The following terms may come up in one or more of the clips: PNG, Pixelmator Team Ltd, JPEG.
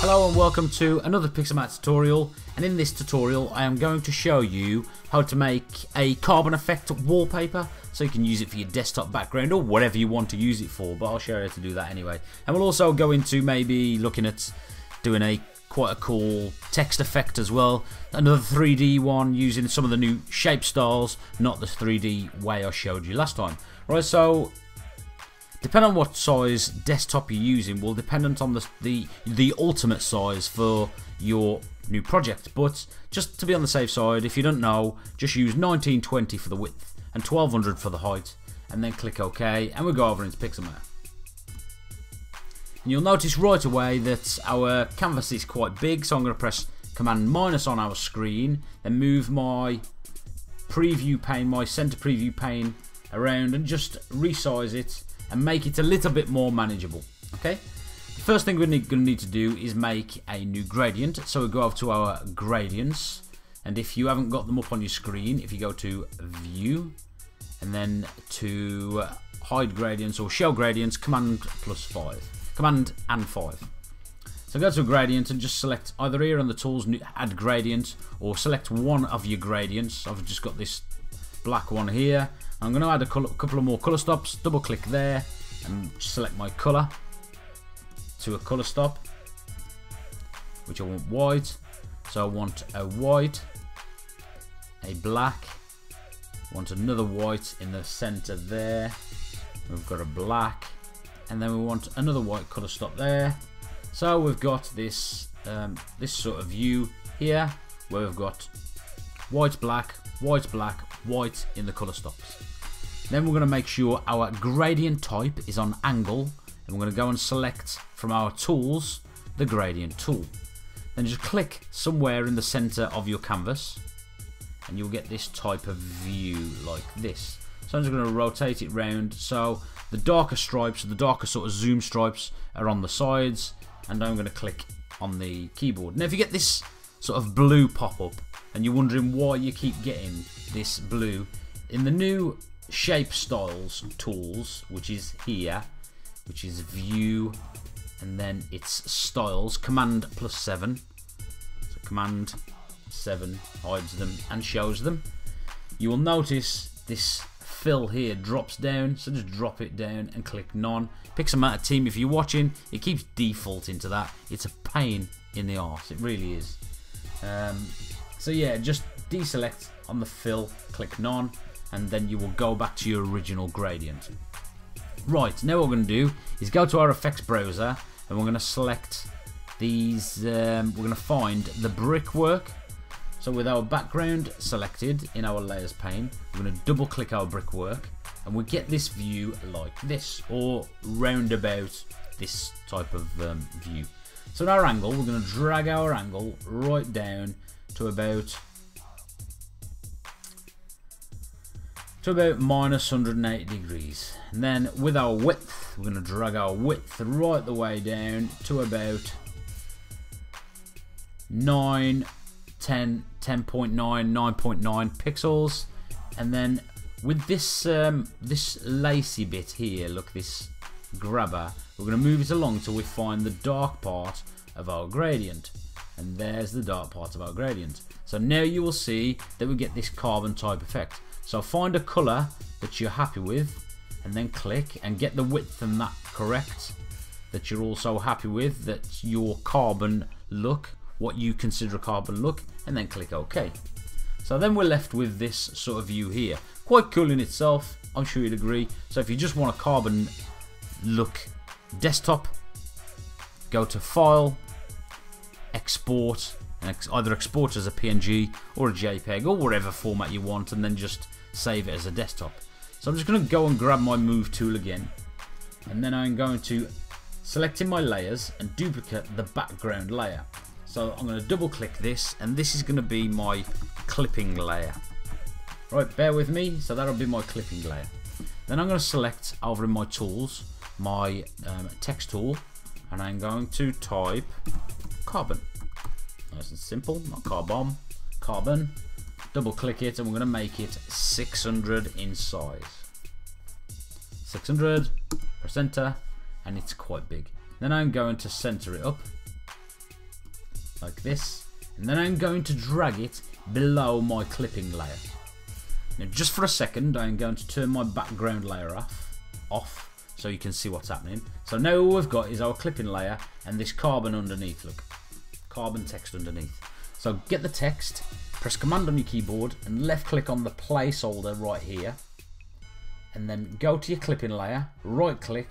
Hello and welcome to another Pixelmator tutorial, and in this tutorial I am going to show you how to make a carbon effect wallpaper, so you can use it for your desktop background or whatever you want to use it for, but I'll show you how to do that anyway. And we'll also go into maybe looking at doing quite a cool text effect as well, another 3D one using some of the new shape styles, not the 3D way I showed you last time. Right, so depending on what size desktop you're using will depend on the ultimate size for your new project, but just to be on the safe side, if you don't know, just use 1920 for the width and 1200 for the height, and then click OK and we'll go over into Pixelmator. And you'll notice right away that our canvas is quite big, so I'm going to press Command minus on our screen, then move my preview pane, my center preview pane around and just resize it and make it a little bit more manageable. Okay, the first thing we're going to need to do is make a new gradient, so we'll go over to our gradients, and if you haven't got them up on your screen, if you go to view and then to hide gradients or show gradients, command and five. So go to a gradient and just select either here on the tools new add gradient, or select one of your gradients. I've just got this black one here. I'm going to add a couple of more colour stops, double click there and select my colour to a colour stop, which I want white, so I want a white, a black, I want another white in the centre there, we've got a black, and then we want another white colour stop there. So we've got this, this sort of view here where we've got white, black, white, black, white in the colour stops. Then we're going to make sure our gradient type is on angle, and we're going to go and select from our tools the gradient tool. Then just click somewhere in the centre of your canvas and you'll get this type of view like this. So I'm just going to rotate it round, so the darker stripes, the darker sort of zoom stripes are on the sides, and I'm going to click on the keyboard. Now if you get this sort of blue pop-up and you're wondering why you keep getting this blue, in the new shape styles tools, which is here, which is view and then it's styles, command +7, so command 7 hides them and shows them. You will notice this fill here drops down, so just drop it down and click none. Pixelmator Team, if you're watching, it keeps defaulting to that. It's a pain in the arse, it really is. So yeah, just deselect on the fill, click none, and then you will go back to your original gradient. Right, now what we're going to do is go to our effects browser and we're going to select these, we're going to find the brickwork. So with our background selected in our layers pane, we're going to double click our brickwork and we get this view like this, or roundabout this type of view. So in our angle, we're going to drag our angle right down to about minus 180 degrees. And then with our width, we're going to drag our width right the way down to about 9.9 pixels. And then with this this lacy bit here, look, this grabber, we're going to move it along till we find the dark part of our gradient. And there's the dark part of our gradient. So now you will see that we get this carbon type effect. So find a colour that you're happy with and then click and get the width and that correct, that you're also happy with, that's your carbon look, what you consider a carbon look, and then click OK. So then we're left with this sort of view here. Quite cool in itself, I'm sure you'd agree. So if you just want a carbon look desktop, go to File, Export, and either export as a PNG or a JPEG or whatever format you want, and then just save it as a desktop. So I'm just going to go and grab my move tool again, and then I'm going to select in my layers and duplicate the background layer. So I'm going to double click this, and this is going to be my clipping layer. Right, bear with me, so that'll be my clipping layer. Then I'm going to select over in my tools, my text tool, and I'm going to type carbon. Nice and simple, not carbon, carbon. Double click it and we're going to make it 600 in size. 600, press enter, and it's quite big. Then I'm going to center it up like this, and then I'm going to drag it below my clipping layer. Now just for a second I'm going to turn my background layer off so you can see what's happening. So now all we've got is our clipping layer and this carbon underneath, look, carbon text underneath. So get the text, press command on your keyboard and left click on the placeholder right here, and then go to your clipping layer, right click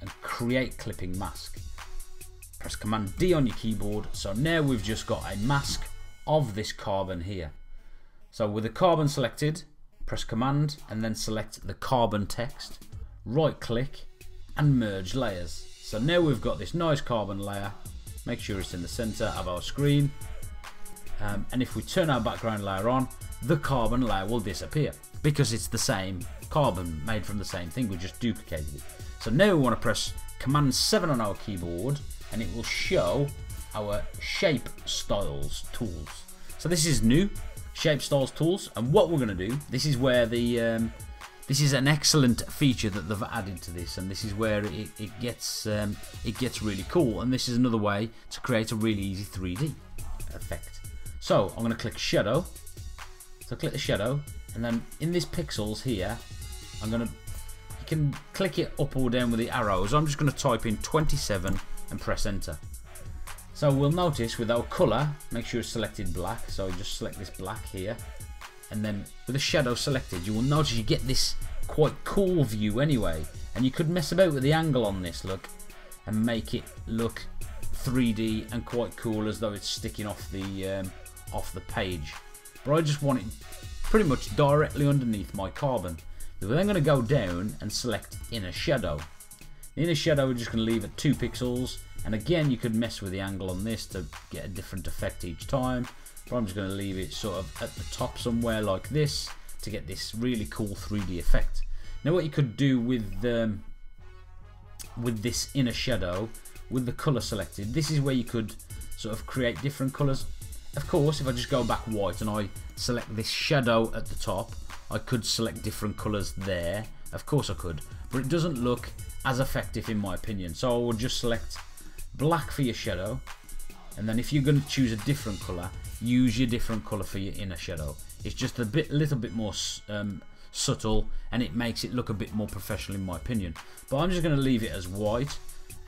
and create clipping mask. Press command D on your keyboard. So now we've just got a mask of this carbon here. So with the carbon selected, press command and then select the carbon text, right click and merge layers. So now we've got this nice carbon layer. Make sure it's in the center of our screen, and if we turn our background layer on, the carbon layer will disappear because it's the same carbon made from the same thing, we just duplicated it. So now we want to press command 7 on our keyboard and it will show our shape styles tools. So this is new, shape styles tools, and what we're going to do, this is where the this is an excellent feature that they've added to this, and this is where it gets really cool, and this is another way to create a really easy 3D effect. So I'm going to click shadow, so click the shadow, and then in this pixels here I'm going to, you can click it up or down with the arrows, I'm just going to type in 27 and press enter. So we'll notice with our colour, make sure it's selected black, so just select this black here. And then with the shadow selected, you will notice you get this quite cool view anyway, and you could mess about with the angle on this, look, and make it look 3D and quite cool as though it's sticking off the page. But I just want it pretty much directly underneath my carbon. We're then going to go down and select inner shadow. The inner shadow we're just going to leave at 2 pixels, and again you could mess with the angle on this to get a different effect each time. But I'm just going to leave it sort of at the top somewhere like this to get this really cool 3D effect. Now what you could do with this inner shadow, with the colour selected, this is where you could sort of create different colours. Of course, if I just go back white and I select this shadow at the top, I could select different colours there, of course I could, but it doesn't look as effective in my opinion. So I will just select black for your shadow, and then if you're going to choose a different colour, use your different colour for your inner shadow. It's just a little bit more subtle, and it makes it look a bit more professional in my opinion. But I'm just going to leave it as white,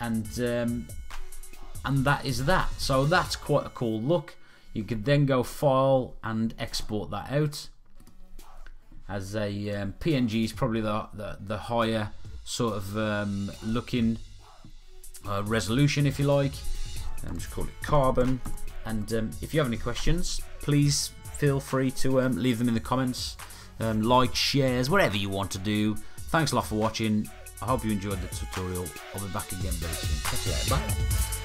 and that is that. So that's quite a cool look. You could then go file and export that out as a PNG is probably the higher sort of looking resolution, if you like. I'm just call it carbon. And if you have any questions, please feel free to leave them in the comments, like, shares, whatever you want to do. Thanks a lot for watching. I hope you enjoyed the tutorial. I'll be back again very soon. Catch you later. Bye.